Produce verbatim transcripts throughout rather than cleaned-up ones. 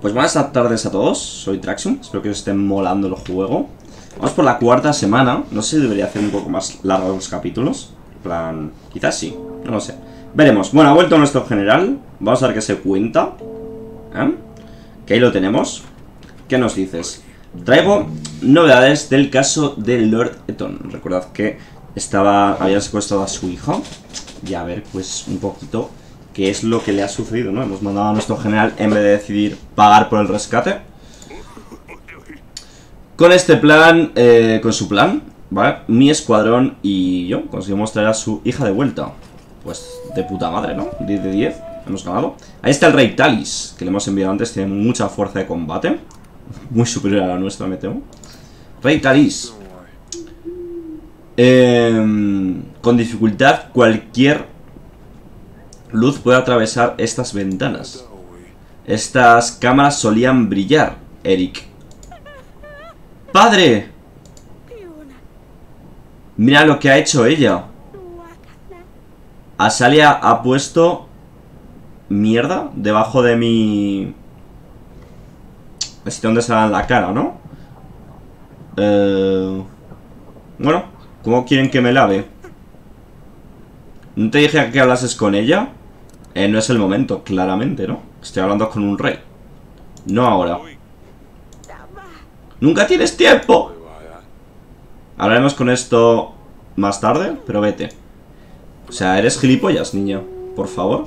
Pues buenas tardes a todos, soy Traxium, espero que os esté molando el juego. Vamos por la cuarta semana, no sé si debería hacer un poco más largos los capítulos. En plan, quizás sí, no lo sé. Veremos, bueno, ha vuelto nuestro general, vamos a ver qué se cuenta. ¿Eh? Que ahí lo tenemos. ¿Qué nos dices? Traigo novedades del caso de Lord Eton. Recordad que estaba, había secuestrado a su hijo. Y a ver, pues un poquito qué es lo que le ha sucedido, ¿no? Hemos mandado a nuestro general en vez de decidir pagar por el rescate. Con este plan, eh, con su plan, ¿vale? Mi escuadrón y yo conseguimos traer a su hija de vuelta. Pues de puta madre, ¿no? diez de diez, hemos ganado. Ahí está el Rey Talis, que le hemos enviado antes, tiene mucha fuerza de combate. Muy superior a la nuestra, me temo. Rey Talis. Eh, con dificultad cualquier luz puede atravesar estas ventanas. Estas cámaras solían brillar, Eric. ¡Padre! Mira lo que ha hecho ella. Asalia ha puesto mierda debajo de mi... Así donde se dan la cara, ¿no? Eh... Bueno, ¿cómo quieren que me lave? ¿No te dije que hablases con ella? Eh, no es el momento, claramente, ¿no? Estoy hablando con un rey. No ahora. ¡Nunca tienes tiempo! Hablaremos con esto más tarde, pero vete. O sea, eres gilipollas, niño. Por favor.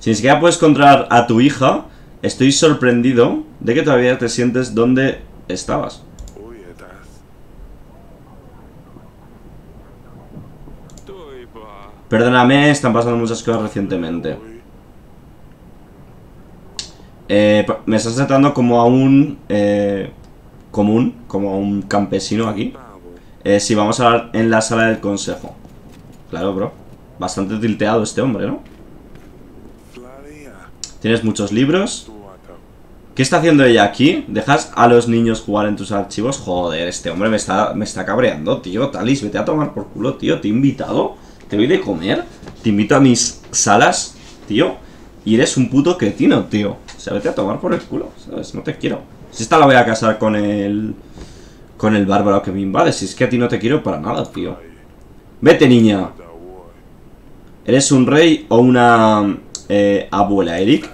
Si ni siquiera puedes controlar a tu hija... Estoy sorprendido de que todavía te sientes donde estabas. Perdóname, están pasando muchas cosas recientemente. Eh, me estás tratando como a un eh, común, como a un campesino aquí. Eh, sí, vamos a hablar en la sala del consejo. Claro, bro. Bastante tilteado este hombre, ¿no? Tienes muchos libros. ¿Qué está haciendo ella aquí? ¿Dejas a los niños jugar en tus archivos? Joder, este hombre me está, me está cabreando, tío. Talis, vete a tomar por culo, tío. Te he invitado, te voy de comer, te invito a mis salas, tío. Y eres un puto cretino, tío. O sea, vete a tomar por el culo, ¿sabes? No te quiero. Si esta la voy a casar con el... Con el bárbaro que me invade. Si es que a ti no te quiero para nada, tío. Vete, niña. ¿Eres un rey o una... Eh, abuela, Eric?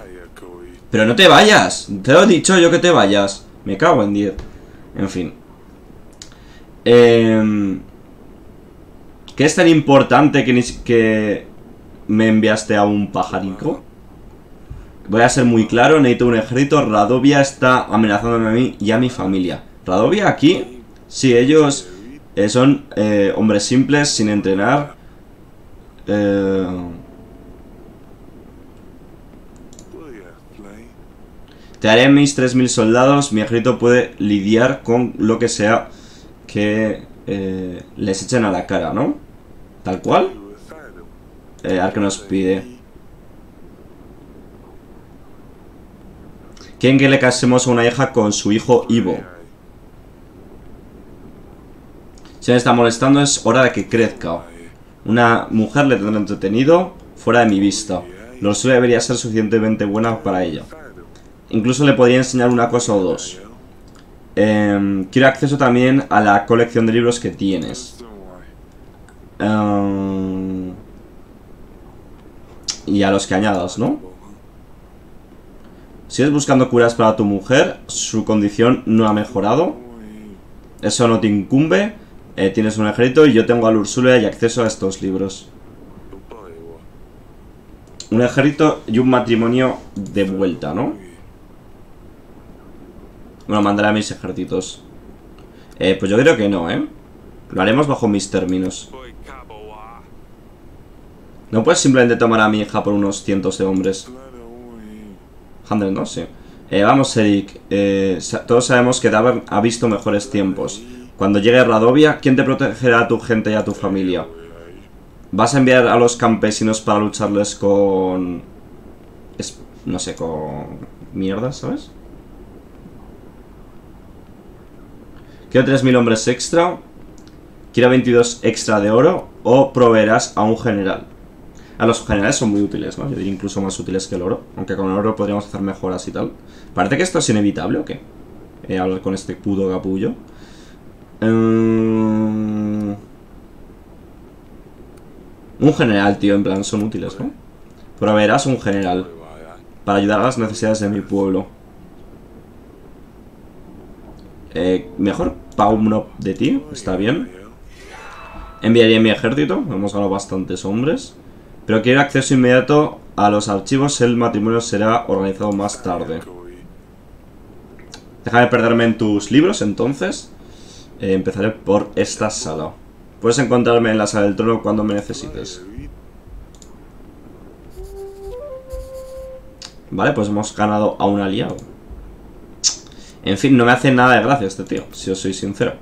Pero no te vayas, te lo he dicho yo que te vayas. Me cago en diez. En fin. Eh, ¿Qué es tan importante que, ni, que me enviaste a un pajarico? Voy a ser muy claro, necesito un ejército. Radovia está amenazándome a mí y a mi familia. ¿Radovia aquí? Sí, ellos eh, son eh, hombres simples, sin entrenar. Eh... Te haré mis tres mil soldados, mi ejército puede lidiar con lo que sea que eh, les echen a la cara, ¿no? Tal cual. Eh, Arque nos pide. ¿Quieren que le casemos a una hija con su hijo Ivo? Si me está molestando es hora de que crezca. Una mujer le tendrá entretenido fuera de mi vista. Lorsulia debería ser suficientemente buena para ella. Incluso le podría enseñar una cosa o dos. Eh, quiero acceso también a la colección de libros que tienes. Um, y a los que añadas, ¿no? ¿Sigues buscando curas para tu mujer? Su condición no ha mejorado. Eso no te incumbe. Eh, tienes un ejército y yo tengo a Lorsulia y acceso a estos libros. Un ejército y un matrimonio de vuelta, ¿no? Bueno, mandaré a mis ejércitos. Eh, pues yo creo que no, ¿eh? Lo haremos bajo mis términos. No puedes simplemente tomar a mi hija por unos cientos de hombres. Hundred, no sé. Sí. Eh, vamos, Eric. Eh, todos sabemos que Davern ha visto mejores tiempos. Cuando llegue Radovia, ¿quién te protegerá a tu gente y a tu familia? ¿Vas a enviar a los campesinos para lucharles con... Es... no sé, con... mierda, ¿sabes? Quiero tres mil hombres extra. Quiero veintidós extra de oro. O proveerás a un general. A los generales son muy útiles, ¿no? Yo diría incluso más útiles que el oro. Aunque con el oro podríamos hacer mejoras y tal. Parece que esto es inevitable, ¿o qué? Eh, hablar con este puto capullo. Um... Un general, tío, en plan, son útiles, ¿no? Proveerás un general para ayudar a las necesidades de mi pueblo. Eh, mejor Pauno de ti, está bien. Enviaría mi ejército, hemos ganado bastantes hombres. Pero quiero acceso inmediato a los archivos, el matrimonio será organizado más tarde. Déjame perderme en tus libros, entonces. Eh, empezaré por esta sala. Puedes encontrarme en la sala del trono cuando me necesites. Vale, pues hemos ganado a un aliado. En fin, no me hace nada de gracia este tío, si os soy sincero.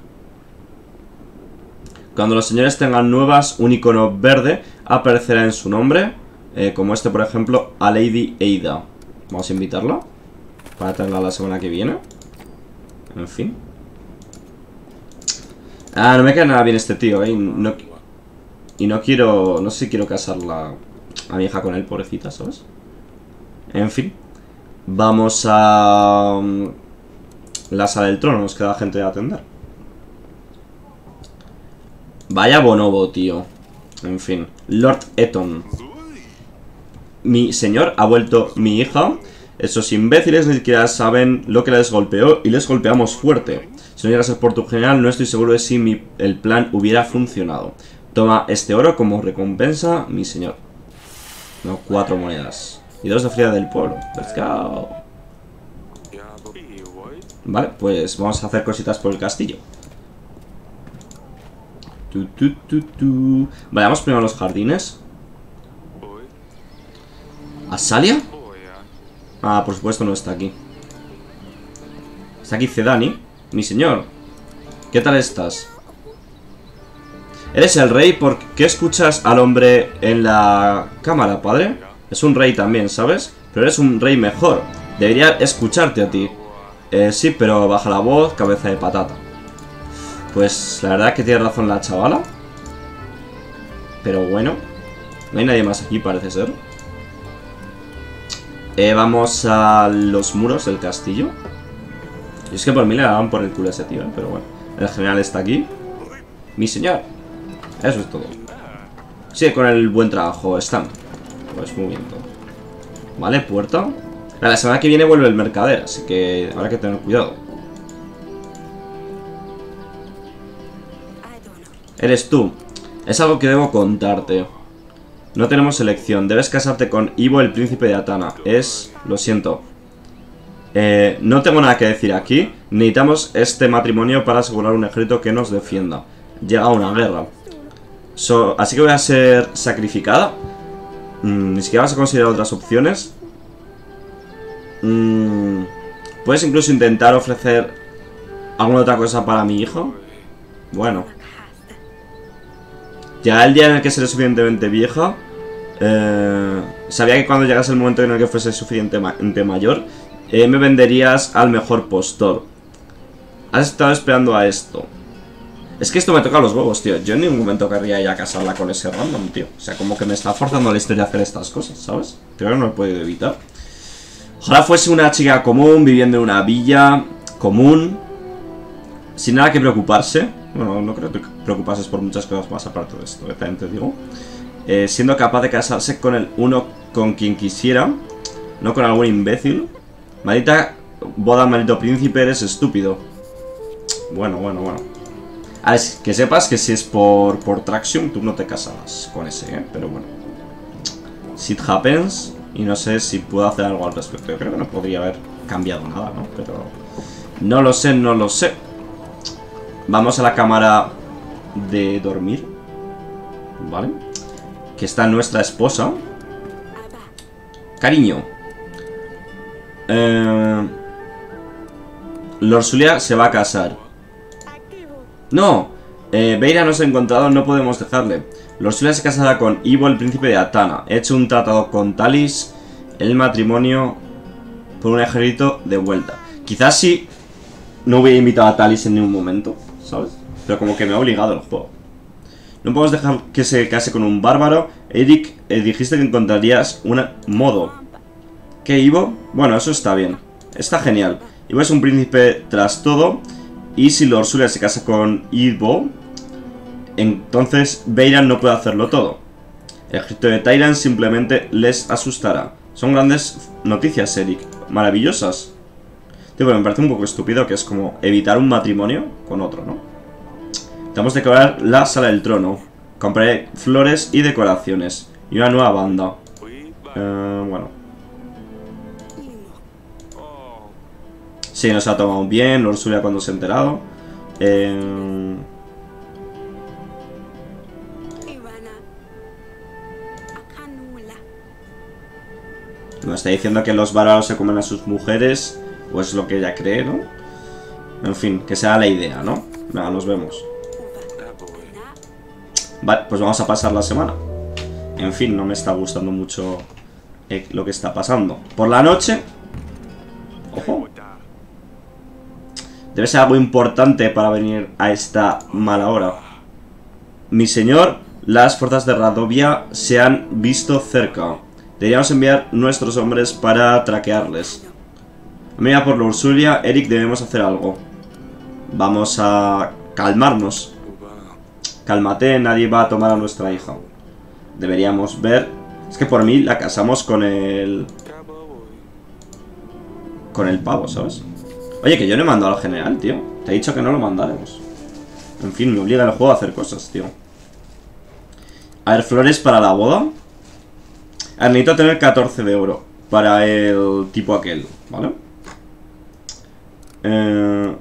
Cuando los señores tengan nuevas, un icono verde aparecerá en su nombre, eh, como este, por ejemplo, a Lady Ada. Vamos a invitarla para tenerla la semana que viene. En fin. Ah, no me queda nada bien este tío, ¿eh? Y no, y no quiero... No sé si quiero casarla a mi hija con él, pobrecita, ¿sabes? En fin. Vamos a... la sala del trono, nos queda gente de atender. Vaya bonobo, tío. En fin. Lord Eton. Mi señor ha vuelto mi hija. Esos imbéciles ni siquiera saben lo que les golpeó y les golpeamos fuerte. Si no llegas a por tu general, no estoy seguro de si mi, el plan hubiera funcionado. Toma este oro como recompensa, mi señor. No, cuatro monedas. Y dos de fría del pueblo. Let's go. Vale, pues vamos a hacer cositas por el castillo. Tu, tu, tu, tu. Vale, vamos primero a los jardines. ¿Asalia? Ah, por supuesto no está aquí. Está aquí Zedani. Mi señor, ¿qué tal estás? ¿Eres el rey? ¿Por qué escuchas al hombre en la cámara, padre? Es un rey también, ¿sabes? Pero eres un rey mejor. Debería escucharte a ti. Eh, sí, pero baja la voz, cabeza de patata. Pues la verdad es que tiene razón la chavala. Pero bueno, no hay nadie más aquí, parece ser. Eh, vamos a los muros del castillo. Y es que por mí le daban por el culo a ese tío, ¿eh? Pero bueno. El general está aquí. Mi señor. Eso es todo. Sigue con el buen trabajo, Stan. Pues muy bien todo. Vale, puerta. La semana que viene vuelve el mercader, así que habrá que tener cuidado. Eres tú. Es algo que debo contarte. No tenemos elección. Debes casarte con Ivo, el príncipe de Atana. Es... Lo siento. Eh, no tengo nada que decir aquí. Necesitamos este matrimonio para asegurar un ejército que nos defienda. Llega una guerra. So, así que voy a ser sacrificada. Mm, ni siquiera vas a considerar otras opciones. Mm, puedes incluso intentar ofrecer alguna otra cosa para mi hijo. Bueno. Llegará el día en el que seré suficientemente vieja. Eh, sabía que cuando llegase el momento en el que fuese suficientemente mayor, eh, me venderías al mejor postor. Has estado esperando a esto. Es que esto me toca los huevos, tío. Yo en ningún momento querría ir a casarla con ese random, tío. O sea, como que me está forzando la historia a hacer estas cosas, ¿sabes? Creo que no lo he podido evitar. Ojalá fuese una chica común, viviendo en una villa común, sin nada que preocuparse. Bueno, no creo que te preocupases por muchas cosas más aparte de esto, también te digo. Eh, siendo capaz de casarse con el uno con quien quisiera, no con algún imbécil. Maldita boda, maldito príncipe, eres estúpido. Bueno, bueno, bueno. A ver, que sepas que si es por, por Traxium, tú no te casabas con ese, ¿eh? Pero bueno. Shit happens. Y no sé si puedo hacer algo al respecto. Yo creo que no podría haber cambiado nada, ¿no? Pero no lo sé, no lo sé. Vamos a la cámara de dormir. Vale. Que está nuestra esposa. Cariño. Eh... Lorsulia se va a casar. No. Eh, Veilan nos ha encontrado, no podemos dejarle. Lorsulia se casará con Ivo, el príncipe de Atana. He hecho un tratado con Talis. El matrimonio por un ejército de vuelta. Quizás sí. No hubiera invitado a Talis en ningún momento, ¿sabes? Pero como que me ha obligado el juego. No podemos dejar que se case con un bárbaro. Eric, eh, dijiste que encontrarías un modo. ¿Qué, Ivo? Bueno, eso está bien. Está genial. Ivo es un príncipe tras todo. Y si Lorsulia se casa con Ivo, entonces Veilan no puede hacerlo todo. El ejército de Tyran simplemente les asustará. Son grandes noticias, Eric. Maravillosas. Tío, pero me parece un poco estúpido que es como evitar un matrimonio con otro, ¿no? Tenemos que decorar la sala del trono. Compraré flores y decoraciones. Y una nueva banda. Eh, bueno. Sí, nos ha tomado bien. Lorsulia cuando se ha enterado. Eh... Nos está diciendo que los bárbaros se comen a sus mujeres. O es lo que ella cree, ¿no? En fin, que sea la idea, ¿no? Nada, nos vemos. Vale, pues vamos a pasar la semana. En fin, no me está gustando mucho eh, lo que está pasando. Por la noche... Ojo. Debe ser algo importante para venir a esta mala hora. Mi señor, las fuerzas de Radovia se han visto cerca. Deberíamos enviar nuestros hombres para traquearles. Mira, por Lorsulia, Eric, debemos hacer algo. Vamos a calmarnos. Cálmate, nadie va a tomar a nuestra hija. Deberíamos ver... Es que por mí la casamos con el... Con el pavo, ¿sabes? Oye, que yo no he mandado al general, tío. Te he dicho que no lo mandaremos. En fin, me obliga el juego a hacer cosas, tío. A ver, flores para la boda. Ah, necesito tener catorce de oro para el tipo aquel, ¿vale? Eh...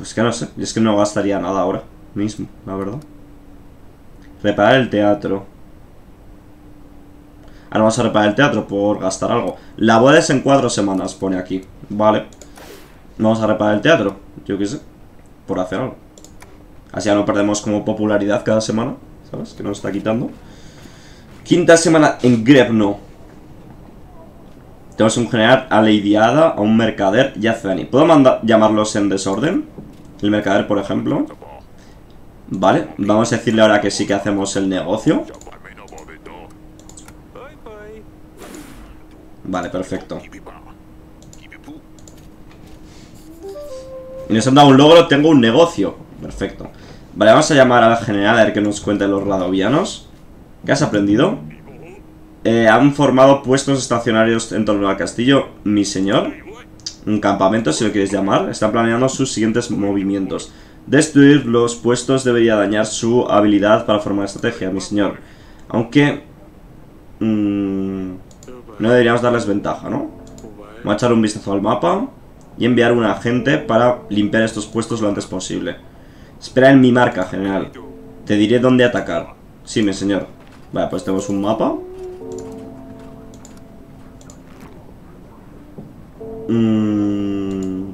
Es que no sé, es que no gastaría nada ahora mismo, la verdad. Reparar el teatro. Ahora vamos a reparar el teatro por gastar algo. La boda es en cuatro semanas, pone aquí. Vale. Vamos a reparar el teatro, yo qué sé. Por hacer algo. Así ya no perdemos como popularidad cada semana. ¿Sabes? Que nos está quitando. Quinta semana en Grebno. Tenemos un general, a Lady Ada, a un mercader y a Zedani. ¿Puedo mandar, llamarlos en desorden? El mercader, por ejemplo. Vale, vamos a decirle ahora que sí que hacemos el negocio. Vale, perfecto. Y nos han dado un logro, tengo un negocio. Perfecto. Vale, vamos a llamar al general a ver qué nos cuentan los radovianos. ¿Qué has aprendido? Eh, han formado puestos estacionarios en torno al castillo, mi señor. Un campamento, si lo quieres llamar. Están planeando sus siguientes movimientos. Destruir los puestos debería dañar su habilidad para formar estrategia, mi señor. Aunque... Mmm, no deberíamos darles ventaja, ¿no? Voy a echar un vistazo al mapa y enviar un agente para limpiar estos puestos lo antes posible. Espera en mi marca, general. Te diré dónde atacar. Sí, mi señor. Vale, pues tenemos un mapa. Mm.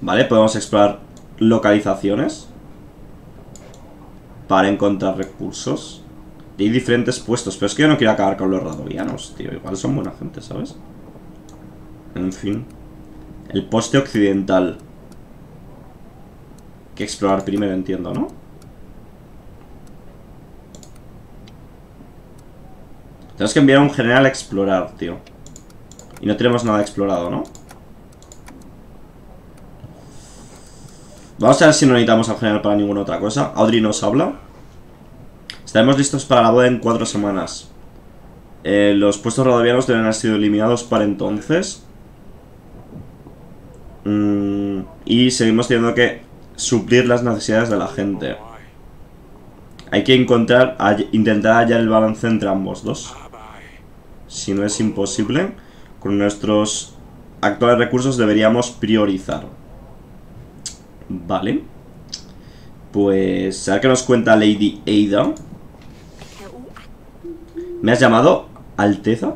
Vale, podemos explorar localizaciones para encontrar recursos. Y hay diferentes puestos, pero es que yo no quiero acabar con los radovianos, tío. Igual son buena gente, ¿sabes? En fin. El poste occidental. Hay que explorar primero, entiendo, ¿no? Tenemos que enviar a un general a explorar, tío. Y no tenemos nada explorado, ¿no? Vamos a ver si no necesitamos al general para ninguna otra cosa. Audrey nos habla. Estaremos listos para la boda en cuatro semanas. Eh, los puestos radovianos deben haber sido eliminados para entonces. Mm, y seguimos teniendo que suplir las necesidades de la gente. Hay que encontrar, intentar hallar el balance entre ambos dos. Si no es imposible, con nuestros actuales recursos deberíamos priorizar. Vale. Pues, a ver qué nos cuenta Lady Ada. ¿Me has llamado Alteza?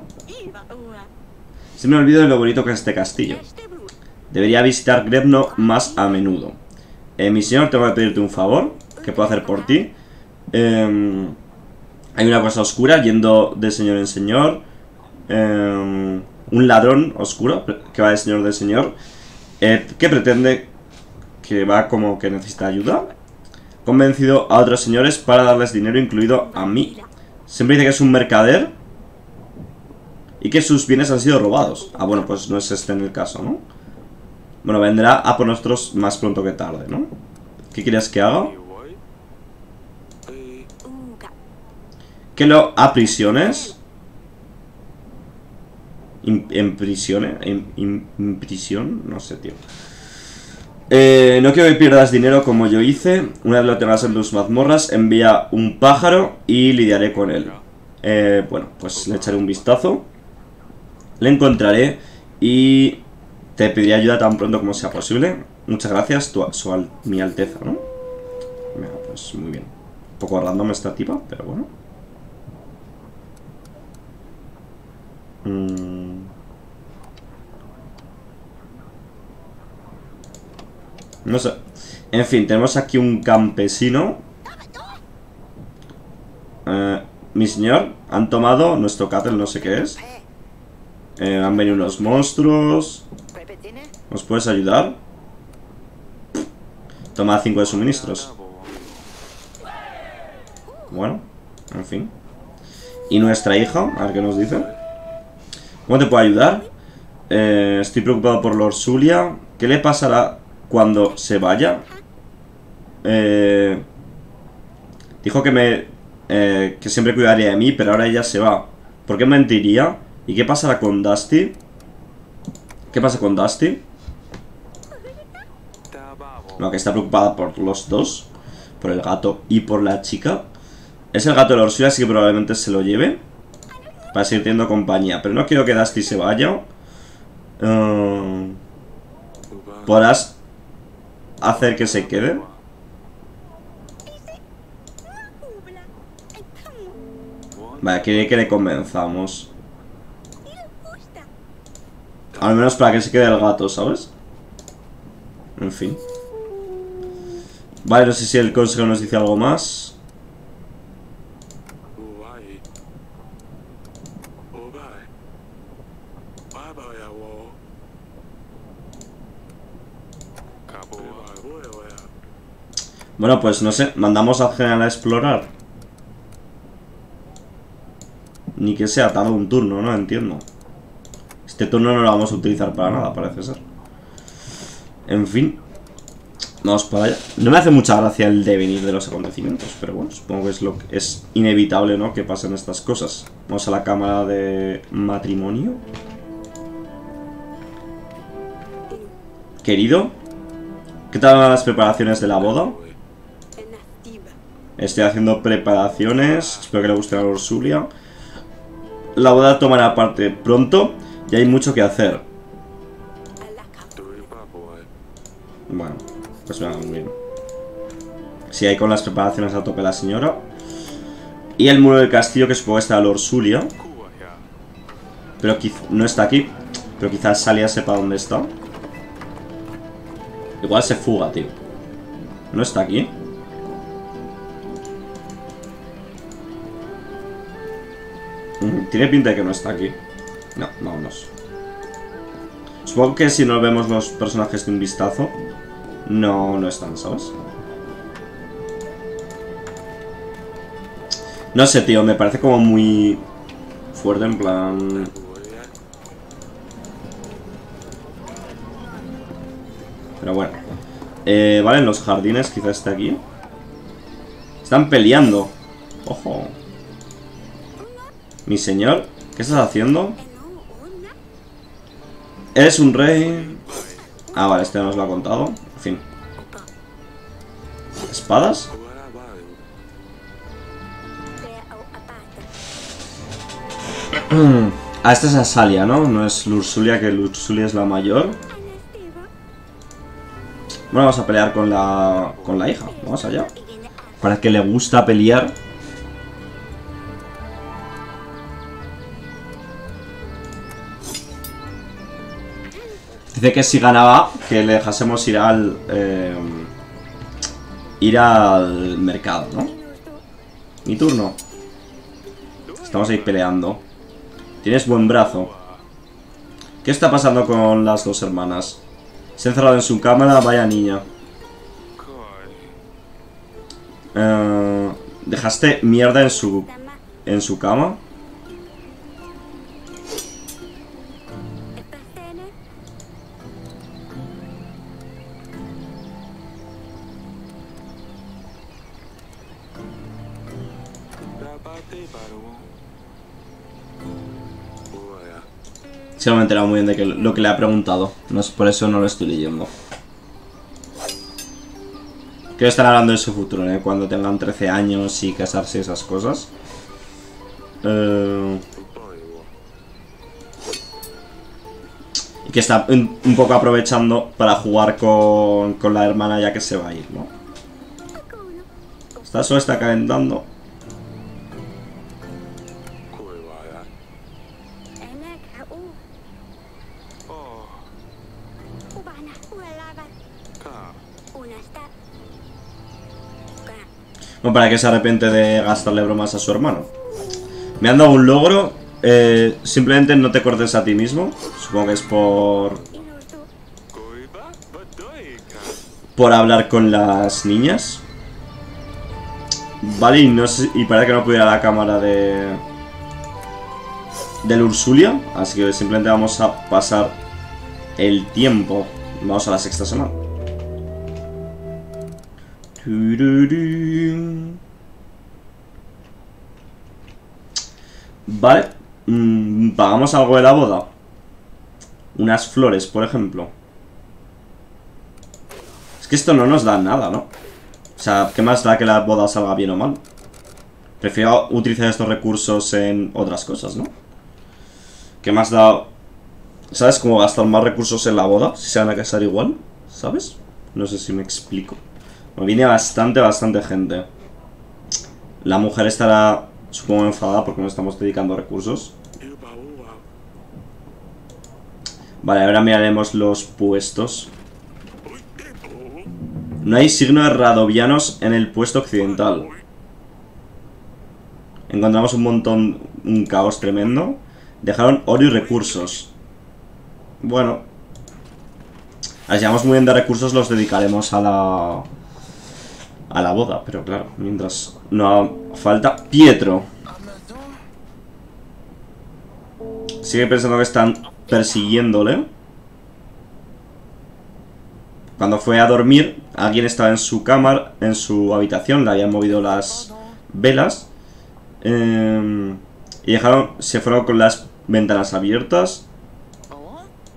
Se me olvidó de lo bonito que es este castillo. Debería visitar Grebno más a menudo. Eh, mi señor, tengo que pedirte un favor que puedo hacer por ti. Um, hay una cosa oscura yendo de señor en señor. Um, un ladrón oscuro que va de señor de señor. Eh, que pretende que va como que necesita ayuda, convencido a otros señores para darles dinero, incluido a mí. Siempre dice que es un mercader y que sus bienes han sido robados. Ah, bueno, pues no es este en el caso, ¿no? Bueno, vendrá a por nosotros más pronto que tarde, ¿no? ¿Qué quieres que haga? Que lo aprisiones. En prisión, en prisión, no sé, tío. Eh, no quiero que pierdas dinero como yo hice. Una vez lo tengas en tus mazmorras, envía un pájaro y lidiaré con él. Eh, bueno, pues le echaré un vistazo. Le encontraré y te pediré ayuda tan pronto como sea posible. Muchas gracias, tu, su, al, mi alteza, ¿no? Mira, pues muy bien. Un poco random esta tipa, pero bueno. Mm. No sé. En fin, tenemos aquí un campesino. Eh, mi señor, han tomado nuestro cattle, no sé qué es. Eh, han venido unos monstruos. ¿Nos puedes ayudar? Toma cinco de suministros. Bueno, en fin. ¿Y nuestra hija? A ver qué nos dice. ¿Cómo te puedo ayudar? Eh, estoy preocupado por Lorsulia. ¿Qué le pasará cuando se vaya? Eh, dijo que me eh, que siempre cuidaría de mí, pero ahora ella se va. ¿Por qué mentiría? ¿Y qué pasará con Dusty? ¿Qué pasa con Dusty? No, que está preocupada por los dos. Por el gato y por la chica. Es el gato de Lorsulia, así que probablemente se lo lleve para seguir teniendo compañía. Pero no quiero que Dusty se vaya. uh, Podrás hacer que se quede. Vale, quiere que le convenzamos. Al menos para que se quede el gato, ¿sabes? En fin. Vale, no sé si el consejo nos dice algo más. Bueno, pues no sé, mandamos al general a explorar. Ni que sea tarde un turno, no entiendo. Este turno no lo vamos a utilizar para nada, parece ser. En fin. Vamos para allá. No me hace mucha gracia el devenir de los acontecimientos, pero bueno, supongo que es lo que es inevitable, ¿no? Que pasen estas cosas. Vamos a la cámara de matrimonio. Querido, ¿qué tal van las preparaciones de la boda? Estoy haciendo preparaciones. Espero que le guste a Lorsulia. La boda tomará parte pronto y hay mucho que hacer. Bueno, pues nada, muy bien. Sigue ahí con las preparaciones a tope la señora. Y el muro del castillo, que supongo que está Lorsulia, pero no está aquí. Pero quizás Asalia sepa dónde está. Igual se fuga, tío. No está aquí. Tiene pinta de que no está aquí. No, vámonos. Supongo que si no vemos los personajes de un vistazo, no, no están, ¿sabes? No sé, tío, me parece como muy fuerte, en plan... Pero bueno. Eh, vale, en los jardines quizás esté aquí. Están peleando. Ojo. Mi señor, ¿qué estás haciendo? Eres un rey. Ah, vale, este nos lo ha contado. En fin. ¿Espadas? Ah, esta es Asalia, ¿no? No es Lorsulia, que Lorsulia es la mayor. Bueno, vamos a pelear con la, con la hija. Vamos allá. Para que le gusta pelear. Dice que si ganaba, que le dejásemos ir al... Eh, ir al mercado, ¿no? Mi turno. Estamos ahí peleando. Tienes buen brazo. ¿Qué está pasando con las dos hermanas? Se ha encerrado en su cámara, vaya niña. ¿Dejaste mierda en su... en su cama? Sí, no me he enterado muy bien de que lo que le ha preguntado. No es, por eso no lo estoy leyendo. Creo que están hablando de su futuro, ¿eh? Cuando tengan trece años y casarse y esas cosas. Eh... Y que está un, un poco aprovechando para jugar con, con la hermana ya que se va a ir, ¿no? Está solo, está calentando. Bueno, para que se arrepiente de gastarle bromas a su hermano. Me han dado un logro. eh, Simplemente no te cortes a ti mismo. Supongo que es por... por hablar con las niñas. Vale, y, no sé, y parece que no pudiera la cámara de... de Lorsulia. Así que simplemente vamos a pasar el tiempo. Vamos a la sexta semana. Vale, pagamos algo de la boda. Unas flores, por ejemplo. Es que esto no nos da nada, ¿no? O sea, ¿qué más da que la boda salga bien o mal? Prefiero utilizar estos recursos en otras cosas, ¿no? ¿Qué más da? ¿Sabes cómo gastar más recursos en la boda? Si se van a casar igual, ¿sabes? No sé si me explico. Me viene bastante, bastante gente. La mujer estará, supongo, enfadada porque no estamos dedicando recursos. Vale, ahora miraremos los puestos. No hay signo de radovianos en el puesto occidental. Encontramos un montón, un caos tremendo. Dejaron oro y recursos. Bueno. Así vamos muy bien de recursos, los dedicaremos a la... a la boda, pero claro, mientras no falta Pietro. Sigue pensando que están persiguiéndole. Cuando fue a dormir, alguien estaba en su cámara, en su habitación, le habían movido las velas. Eh, y dejaron, se fueron con las ventanas abiertas.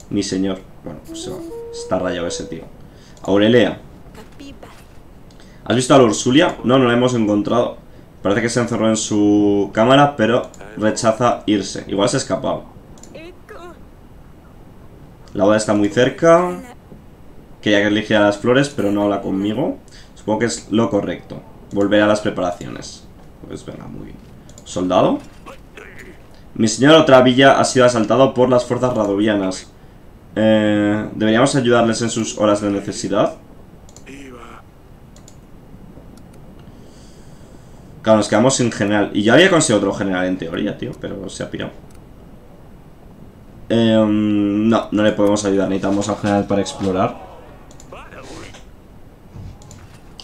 Mi señor, bueno, pues se va. Está rayado ese tío. Aurelio. ¿Has visto a Lorsulia? No, no la hemos encontrado. Parece que se encerró en su cámara, pero rechaza irse. Igual se ha escapado. La boda está muy cerca. Quería que eligiera las flores, pero no habla conmigo. Supongo que es lo correcto. Volver a las preparaciones. Pues venga, muy bien. ¿Soldado? Mi señor, otra villa ha sido asaltado por las fuerzas radovianas. Eh, ¿Deberíamos ayudarles en sus horas de necesidad? Claro, nos quedamos sin general. Y yo había conseguido otro general en teoría, tío, pero se ha pirado. Eh, no, no le podemos ayudar. Necesitamos al general para explorar.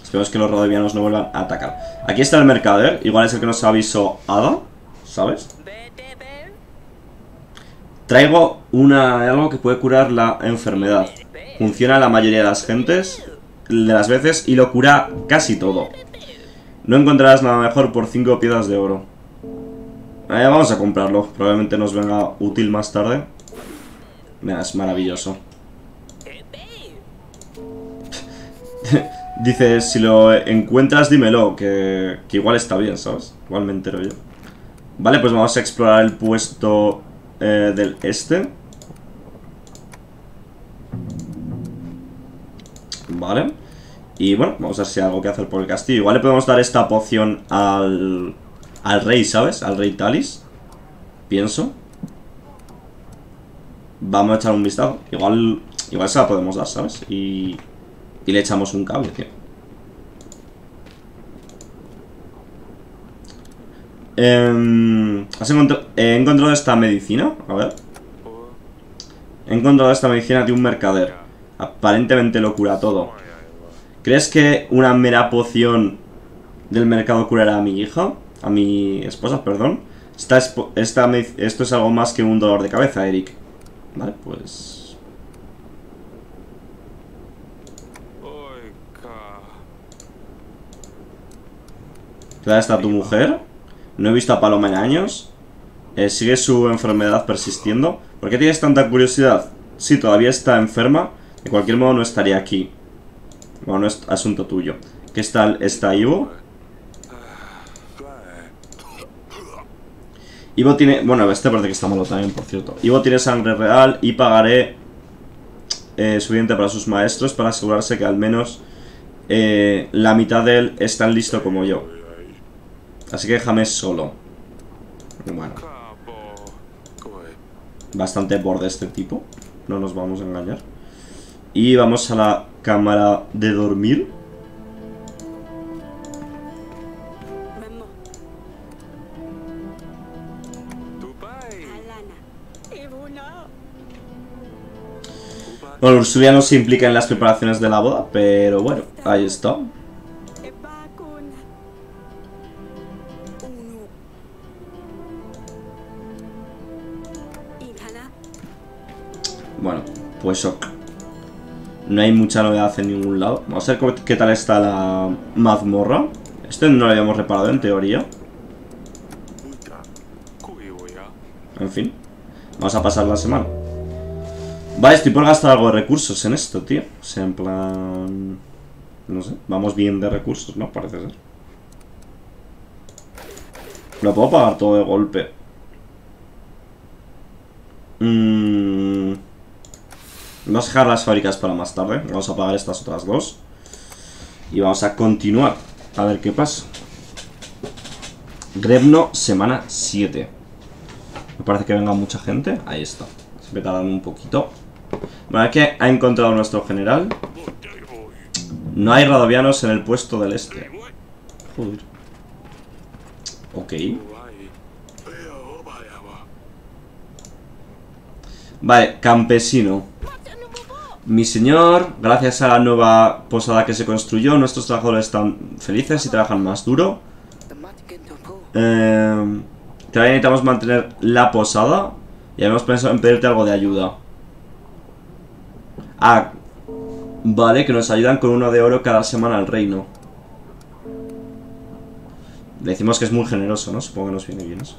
Esperemos que los radovianos no vuelvan a atacar. Aquí está el mercader. Igual es el que nos avisó Ada, ¿sabes? Traigo una, algo que puede curar la enfermedad. Funciona la mayoría de las gentes, de las veces, y lo cura casi todo. No encontrarás nada mejor por cinco piezas de oro. Eh, vamos a comprarlo. Probablemente nos venga útil más tarde. Mira, es maravilloso. Dice, si lo encuentras dímelo, que, que igual está bien, ¿sabes? Igual me entero yo. Vale, pues vamos a explorar el puesto eh, del este. Vale. Y bueno, vamos a ver si hay algo que hacer por el castillo. Igual le podemos dar esta poción al... al rey, ¿sabes? Al rey Talis. Pienso. Vamos a echar un vistazo. Igual... igual se la podemos dar, ¿sabes? Y... y le echamos un cable, tío. Eh, ¿Has encontrado... He encontrado esta medicina? A ver. He encontrado esta medicina de un mercader. Aparentemente lo cura todo. ¿Crees que una mera poción del mercado curará a mi hija, a mi esposa, perdón. Esta, esta, esto es algo más que un dolor de cabeza, Eric. Vale, pues... Claro, está tu mujer. No he visto a Paloma en años. Eh, sigue su enfermedad persistiendo. ¿Por qué tienes tanta curiosidad? Sí, todavía está enferma. De cualquier modo no estaría aquí. Bueno, no es asunto tuyo. ¿Qué tal está Ivo? Ivo tiene... Bueno, este parece que está malo también, por cierto. Ivo tiene sangre real y pagaré eh, suficiente para sus maestros para asegurarse que al menos eh, la mitad de él es tan listo como yo. Así que déjame solo. Bueno. Bastante borde este tipo. No nos vamos a engañar. Y vamos a la cámara de dormir. Bueno, Lorsulia no se implica en las preparaciones de la boda, pero bueno, ahí está. Bueno, pues ok. No hay mucha novedad en ningún lado. Vamos a ver qué tal está la mazmorra. Esto no lo habíamos reparado en teoría. En fin, vamos a pasar la semana. Vale, estoy por gastar algo de recursos en esto, tío. O sea, en plan... No sé, vamos bien de recursos, ¿no? Parece ser. Lo puedo pagar todo de golpe. Mmm... Vamos a dejar las fábricas para más tarde. Vamos a pagar estas otras dos. Y vamos a continuar. A ver qué pasa. Grebno, semana siete. Me parece que venga mucha gente. Ahí está. Siempre tardan un poquito. Bueno, aquí ha encontrado nuestro general. No hay radovianos en el puesto del este. Joder. Ok. Vale, campesino. Mi señor, gracias a la nueva posada que se construyó, nuestros trabajadores están felices y trabajan más duro. Eh, todavía necesitamos mantener la posada y habíamos pensado en pedirte algo de ayuda. Ah, vale, que nos ayudan con uno de oro cada semana al reino. Le decimos que es muy generoso, ¿no? Supongo que nos viene bien eso.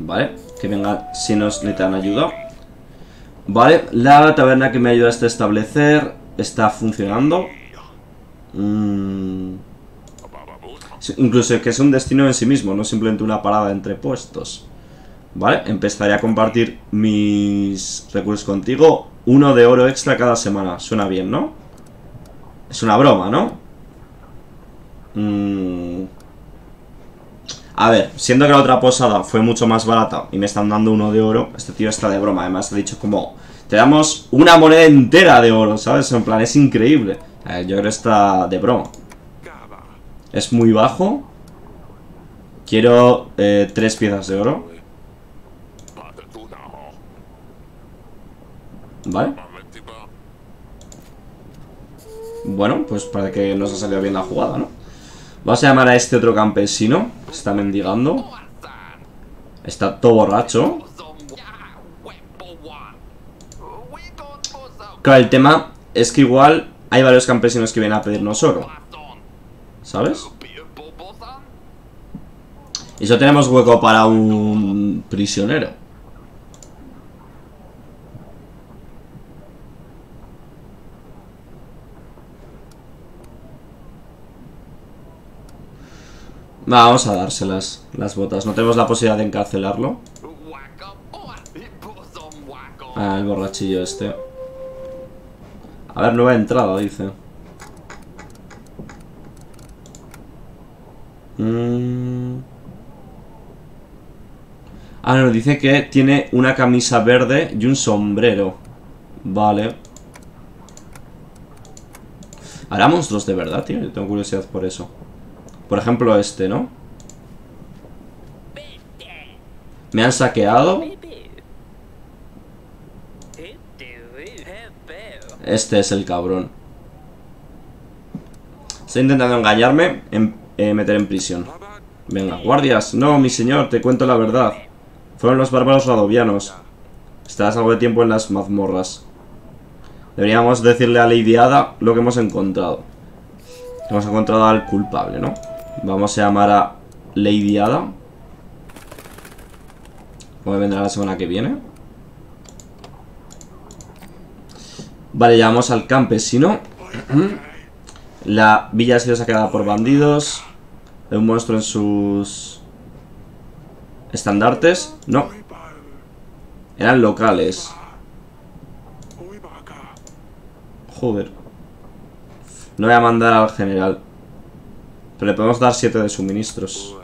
Vale, que venga si nos necesitan ayuda. Vale, la taberna que me ayudaste a establecer está funcionando. Mm. Incluso que es un destino en sí mismo, no simplemente una parada entre puestos. Vale, empezaré a compartir mis recursos contigo. Uno de oro extra cada semana. Suena bien, ¿no? Es una broma, ¿no? Mmm... A ver, siendo que la otra posada fue mucho más barata y me están dando uno de oro, este tío está de broma. Además, he dicho como, te damos una moneda entera de oro, ¿sabes? En plan, es increíble. A ver, yo creo que está de broma. Es muy bajo. Quiero eh, tres piezas de oro. Vale. Bueno, pues parece que nos ha salido bien la jugada, ¿no? Vamos a llamar a este otro campesino. Está mendigando. Está todo borracho. Claro, el tema es que igual hay varios campesinos que vienen a pedirnos oro, ¿sabes? Y solo tenemos hueco para un prisionero. Nah, vamos a dárselas, las botas. No tenemos la posibilidad de encarcelarlo. Ah, el borrachillo este. A ver, nueva entrada, dice. Mm. Ah, no, dice que tiene una camisa verde y un sombrero. Vale. ¿Hará monstruos de verdad, tío? Yo tengo curiosidad por eso. Por ejemplo este, ¿no? Me han saqueado. Este es el cabrón. Está intentando engañarme en eh, meter en prisión. Venga, guardias. No, mi señor, te cuento la verdad. Fueron los bárbaros radovianos. Estarás algo de tiempo en las mazmorras. Deberíamos decirle a Lady Ada lo que hemos encontrado. Hemos encontrado al culpable, ¿no? Vamos a llamar a Lady Ada. ¿Cómo vendrá la semana que viene? Vale, llamamos al campesino. La villa ha sido saqueada por bandidos. Hay un monstruo en sus estandartes. No. Eran locales. Joder. No voy a mandar al general, pero le podemos dar siete de suministros.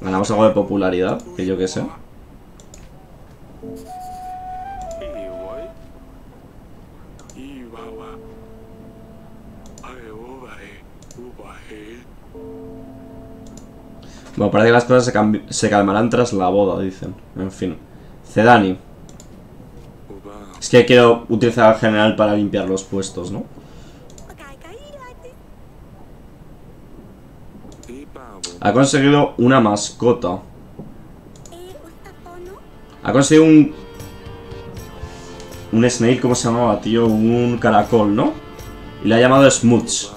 Ganamos algo de popularidad, que yo qué sé. Bueno, parece que las cosas se, se calmarán tras la boda, dicen. En fin. Zedani. Es que quiero utilizar al general para limpiar los puestos, ¿no? Ha conseguido una mascota. Ha conseguido un... Un snail, ¿cómo se llamaba, tío? Un caracol, ¿no? Y le ha llamado Smooch.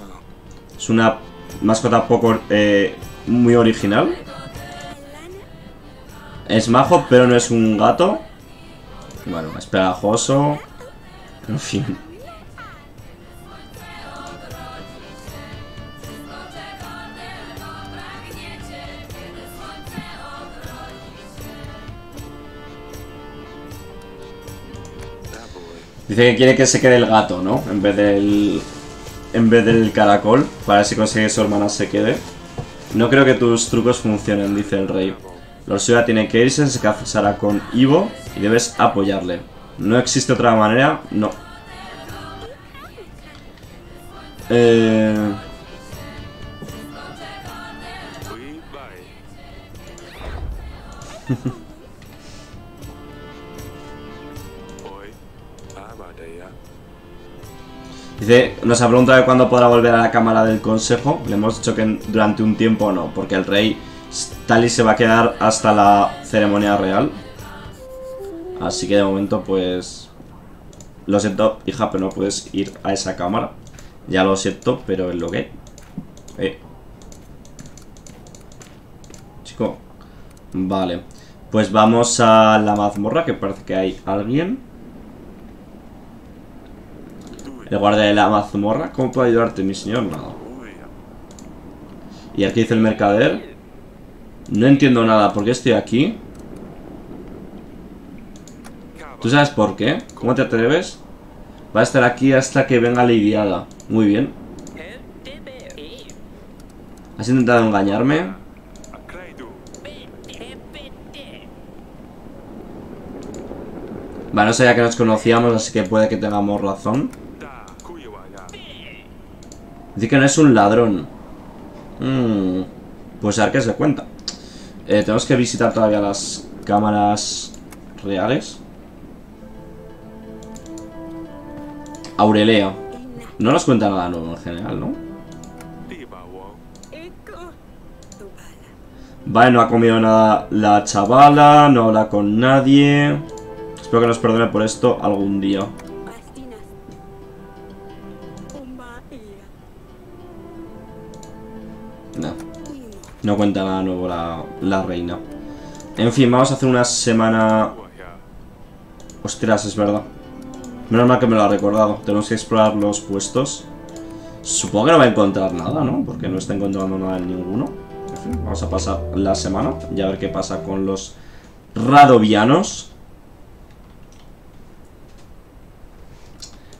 Es una mascota poco... Eh, muy original. Es majo, pero no es un gato. Bueno, es pegajoso. En fin. Dice que quiere que se quede el gato, ¿no? En vez del... En vez del caracol. Para ver si consigue que su hermana se quede. No creo que tus trucos funcionen, dice el rey. Lorsulia tiene que irse, se casará con Ivo y debes apoyarle. No existe otra manera, no. Eh... Dice, nos ha preguntado cuándo podrá volver a la Cámara del Consejo. Le hemos dicho que durante un tiempo no, porque el rey Talis se va a quedar hasta la ceremonia real. Así que de momento, pues... Lo siento, hija, pero no puedes ir a esa cámara. Ya lo siento, pero es lo que... Eh. Chico. Vale. Pues vamos a la mazmorra, que parece que hay alguien. El guardia de la mazmorra. ¿Cómo puedo ayudarte, mi señor? Nada. Y aquí dice el mercader. No entiendo nada. ¿Por qué estoy aquí? ¿Tú sabes por qué? ¿Cómo te atreves? Va a estar aquí hasta que venga la Ada. Muy bien. ¿Has intentado engañarme? Vale, no sabía que nos conocíamos, así que puede que tengamos razón. Dice que no es un ladrón. Mm, pues a ver qué se cuenta. Eh, tenemos que visitar todavía las cámaras reales. Aurelio. No nos cuenta nada nuevo en general, ¿no? Vale, no ha comido nada la chavala. No habla con nadie. Espero que nos perdone por esto algún día. No cuenta nada nuevo la, la reina. En fin, vamos a hacer una semana... Ostras, es verdad. Menos mal que me lo ha recordado. Tenemos que explorar los puestos. Supongo que no va a encontrar nada, ¿no? Porque no está encontrando nada en ninguno. En fin, vamos a pasar la semana y a ver qué pasa con los radovianos.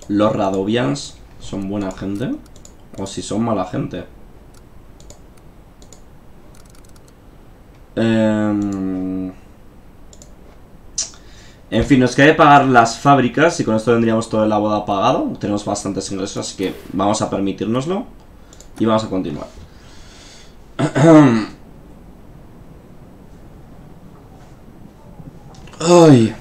Los radovians son buena gente. O si son mala gente. Um... En fin, nos queda pagar las fábricas y con esto tendríamos toda la boda pagado. Tenemos bastantes ingresos, así que vamos a permitírnoslo y vamos a continuar. Ay.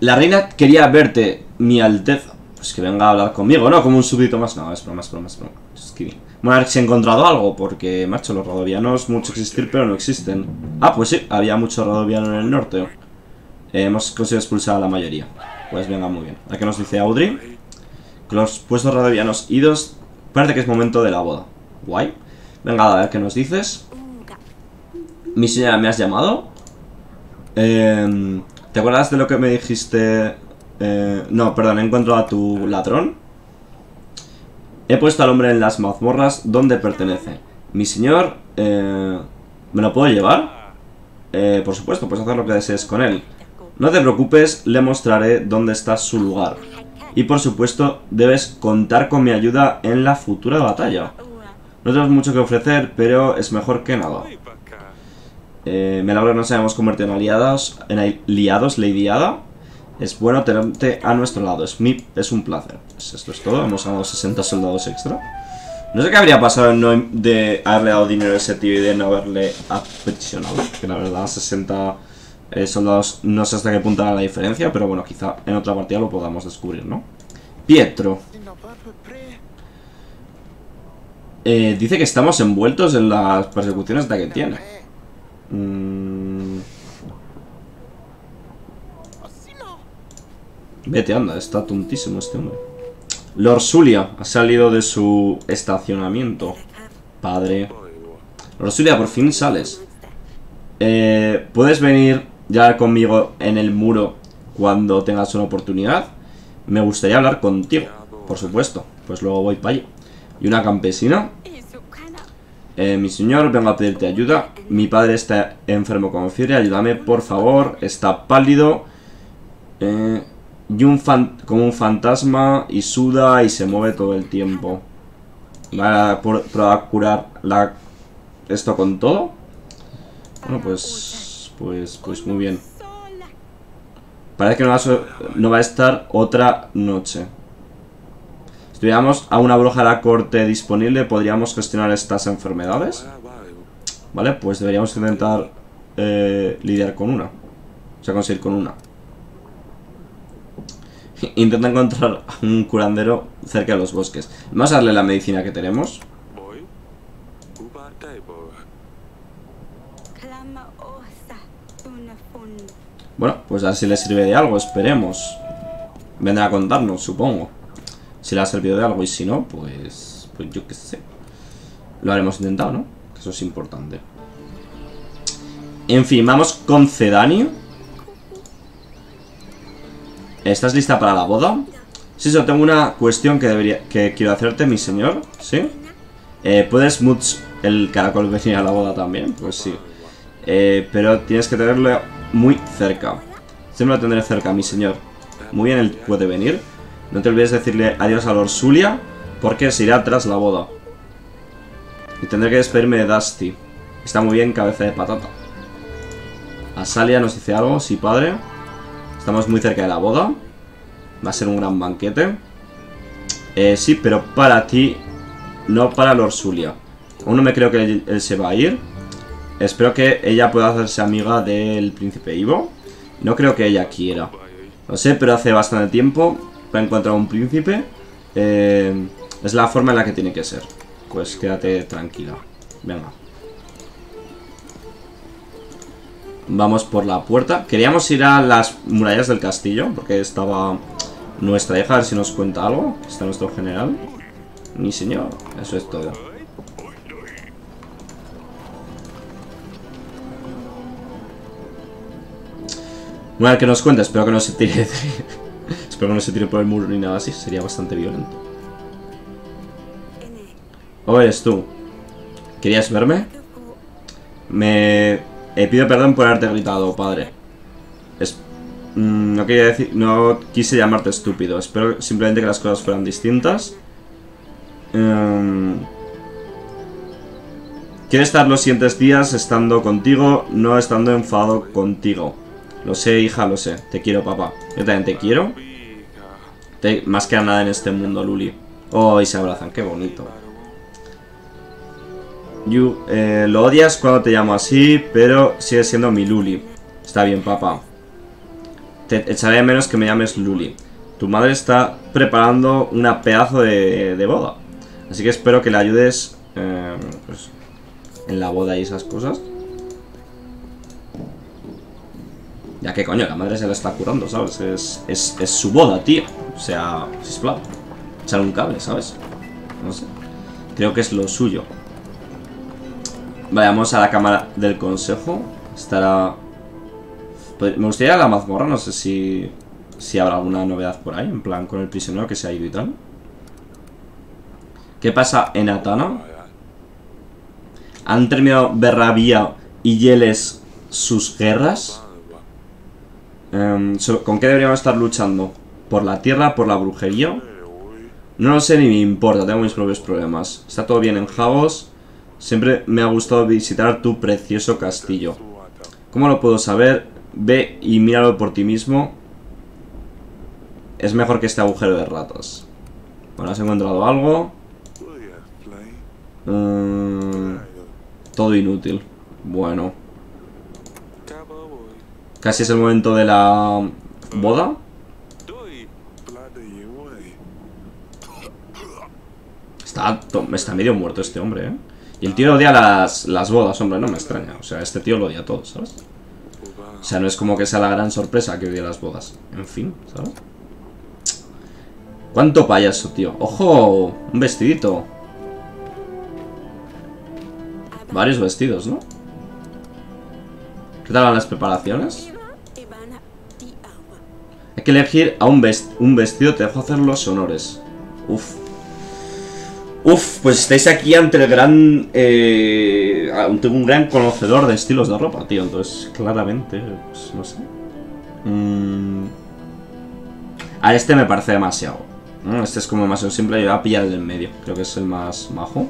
La reina quería verte, mi alteza. pues que venga a hablar conmigo, ¿no? Como un súbdito más. No, es broma, es broma, es broma. Es que... Bueno, a ver si he encontrado algo, porque, macho, los radovianos mucho existir, pero no existen. Ah, pues sí, había mucho radoviano en el norte. Eh, hemos conseguido expulsar a la mayoría. Pues venga, muy bien. ¿A qué nos dice Audrey? Con los puestos radovianos idos, parece que es momento de la boda. Guay. Venga, a ver qué nos dices. Mi señora, ¿me has llamado? Eh, ¿Te acuerdas de lo que me dijiste? Eh, no, perdón, encuentro a tu ladrón. He puesto al hombre en las mazmorras donde pertenece. Mi señor, eh, ¿me lo puedo llevar? Eh, por supuesto, puedes hacer lo que desees con él. No te preocupes, le mostraré dónde está su lugar. Y por supuesto, debes contar con mi ayuda en la futura batalla. No tenemos mucho que ofrecer, pero es mejor que nada. Eh, me alegro que nos hayamos convertido en aliados, en aliados, Lady Ada. Es bueno tenerte a nuestro lado, es, mi, es un placer. Pues esto es todo, hemos ganado sesenta soldados extra. No sé qué habría pasado no, de haberle dado dinero a ese tío y de no haberle aprisionado. Que la verdad, sesenta eh, soldados, no sé hasta qué punto era la diferencia, pero bueno, quizá en otra partida lo podamos descubrir, ¿no? Pietro. Eh, dice que estamos envueltos en las persecuciones de que tiene. Mm. Vete, anda, está tontísimo este hombre. Lorsulia ha salido de su estacionamiento. Padre. Lorsulia, por fin sales. Eh, ¿Puedes venir ya conmigo en el muro cuando tengas una oportunidad? Me gustaría hablar contigo, por supuesto. Pues luego voy para allí. ¿Y una campesina? Eh, mi señor, vengo a pedirte ayuda. Mi padre está enfermo con fiebre. Ayúdame, por favor. Está pálido. Eh... Y un fan, como un fantasma, y suda y se mueve todo el tiempo. Va a procurar la, esto con todo. Bueno, pues, pues, pues muy bien. Parece que no va, a, no va a estar otra noche. Si tuviéramos a una bruja de la corte disponible, podríamos gestionar estas enfermedades. Vale, pues deberíamos intentar eh, lidiar con una. O sea, conseguir con una. Intenta encontrar un curandero cerca de los bosques. Vamos a darle la medicina que tenemos. Bueno, pues a ver si le sirve de algo, esperemos. Vendrá a contarnos, supongo. Si le ha servido de algo y si no, pues... Pues yo qué sé. Lo habremos intentado, ¿no? Eso es importante. En fin, vamos con Zedani. ¿Estás lista para la boda? Sí, yo tengo una cuestión que debería que quiero hacerte, mi señor. ¿Sí? Eh, ¿Puedes Smooch, el caracol, venir a la boda también? Pues sí. Eh, pero tienes que tenerlo muy cerca. Siempre lo tendré cerca, mi señor. Muy bien, él puede venir. No te olvides decirle adiós a Lorsulia, porque se irá tras la boda. Y tendré que despedirme de Dusty. Está muy bien, cabeza de patata. Asalia nos dice algo, sí, padre. Estamos muy cerca de la boda. Va a ser un gran banquete. Eh, sí, pero para ti, no para Lorsulia. Aún no me creo que él, él se va a ir. Espero que ella pueda hacerse amiga del príncipe Ivo. No creo que ella quiera. No sé, pero hace bastante tiempo para encontrar un príncipe. Eh, es la forma en la que tiene que ser. Pues quédate tranquila. Venga. Vamos por la puerta. Queríamos ir a las murallas del castillo, porque estaba nuestra hija. A ver si nos cuenta algo. Está nuestro general. Mi señor. Eso es todo. Bueno, que nos cuente. Espero que no se tire. Espero que no se tire por el muro ni nada así. Sería bastante violento. ¿O eres tú? ¿Querías verme? Me... Eh, pido perdón por haberte gritado, padre. Es, mmm, no quería decir, no quise llamarte estúpido. Espero simplemente que las cosas fueran distintas. Um, quiero estar los siguientes días estando contigo, no estando enfadado contigo. Lo sé, hija, lo sé. Te quiero, papá. Yo también te quiero. Te, más que nada en este mundo, Luli. Oh, y se abrazan. Qué bonito. You, eh, lo odias cuando te llamo así, pero sigue siendo mi Luli. Está bien, papá. Te echaré de menos que me llames Luli. Tu madre está preparando una pedazo de, de boda. Así que espero que la ayudes eh, pues, en la boda y esas cosas. Ya que coño, la madre se la está curando, ¿sabes? Es, es, es su boda, tío. O sea, es plan. Echar un cable, ¿sabes? No sé. Creo que es lo suyo. Vale, vamos a la cámara del consejo. Estará... Me gustaría ir a la mazmorra, no sé si... Si habrá alguna novedad por ahí, en plan con el prisionero que se ha ido y tal. ¿Qué pasa en Atana? ¿Han terminado Berravia y Yeles sus guerras? Um, ¿Con qué deberíamos estar luchando? ¿Por la tierra? ¿Por la brujería? No lo sé ni me importa, tengo mis propios problemas. Está todo bien en Javos. Siempre me ha gustado visitar tu precioso castillo. ¿Cómo lo puedo saber? Ve y míralo por ti mismo. Es mejor que este agujero de ratas. Bueno, has encontrado algo. uh, Todo inútil. Bueno, casi es el momento de la boda. Está, está medio muerto este hombre, ¿eh? Y el tío odia las, las bodas, hombre, no me extraña. O sea, este tío lo odia todo, ¿sabes? O sea, no es como que sea la gran sorpresa que odie las bodas. En fin, ¿sabes? ¿Cuánto payaso, tío? ¡Ojo! Un vestidito. Varios vestidos, ¿no? ¿Qué tal van las preparaciones? Hay que elegir a un, vest un vestido. Te dejo hacer los honores. Uf. Uf, pues estáis aquí ante el gran... Eh, ante un gran conocedor de estilos de ropa, tío. Entonces, claramente, pues, no sé. Mm. A este me parece demasiado. Este es como demasiado simple. Yo voy a pillar el del medio. Creo que es el más majo.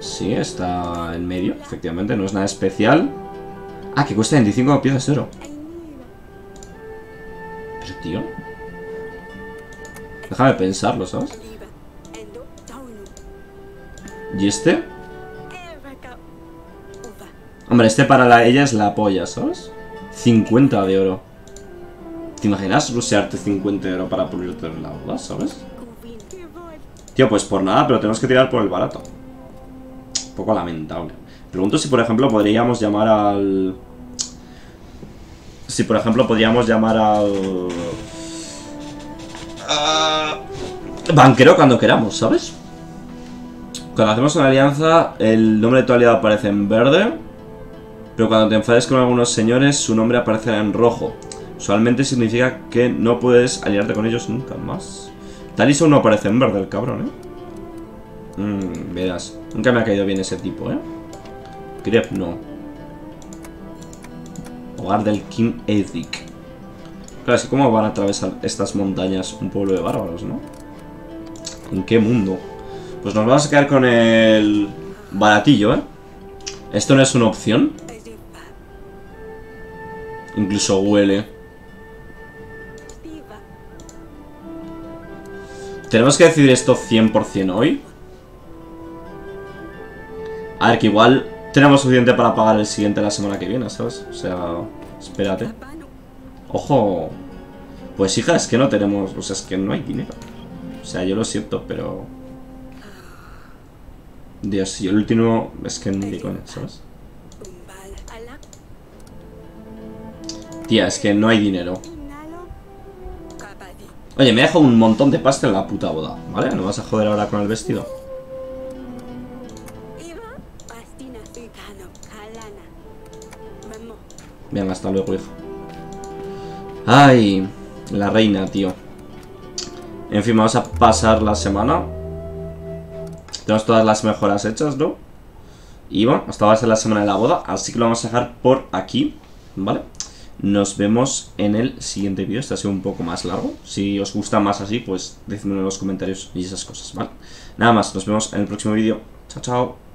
Sí, está en medio. Efectivamente, no es nada especial. Ah, que cuesta veinticinco piezas de oro. Pero, tío, déjame pensarlo, ¿sabes? ¿Y este? Hombre, este para la, ella es la polla, ¿sabes? cincuenta de oro. ¿Te imaginas rusearte cincuenta euros para pulirte en la boda, ¿sabes? Tío, pues por nada, pero tenemos que tirar por el barato. Un poco lamentable. Pregunto si, por ejemplo, podríamos llamar al... Si, por ejemplo, podríamos llamar al... Uh... Banquero cuando queramos, ¿sabes? Cuando hacemos una alianza, el nombre de tu aliado aparece en verde. Pero cuando te enfades con algunos señores, su nombre aparecerá en rojo. Usualmente significa que no puedes aliarte con ellos nunca más. Talis aún no aparece en verde, el cabrón, ¿eh? Mmm, verás. Nunca me ha caído bien ese tipo, ¿eh? Grebno. Hogar del King Eric. Claro, es que cómo van a atravesar estas montañas un pueblo de bárbaros, ¿no? ¿En qué mundo? Pues nos vamos a quedar con el baratillo, ¿eh? Esto no es una opción. Incluso huele. Tenemos que decidir esto cien por cien hoy. A ver, que igual tenemos suficiente para pagar el siguiente la semana que viene, ¿sabes? O sea, espérate. ¡Ojo! Pues hija, es que no tenemos... O sea, es que no hay dinero. O sea, yo lo siento, pero... Dios, yo el último... Es que ni coña, ¿sabes? Tía, es que no hay dinero. Oye, me dejo un montón de pasta en la puta boda, ¿vale? No vas a joder ahora con el vestido. Venga, hasta luego, hijo. Ay, la reina, tío. En fin, vamos a pasar la semana. Tenemos todas las mejoras hechas, ¿no? Y bueno, hasta va a ser la semana de la boda, así que lo vamos a dejar por aquí, ¿vale? Nos vemos en el siguiente vídeo. Este ha sido un poco más largo. Si os gusta más así, pues decídmelo en los comentarios y esas cosas, ¿vale? Nada más, nos vemos en el próximo vídeo. Chao, chao.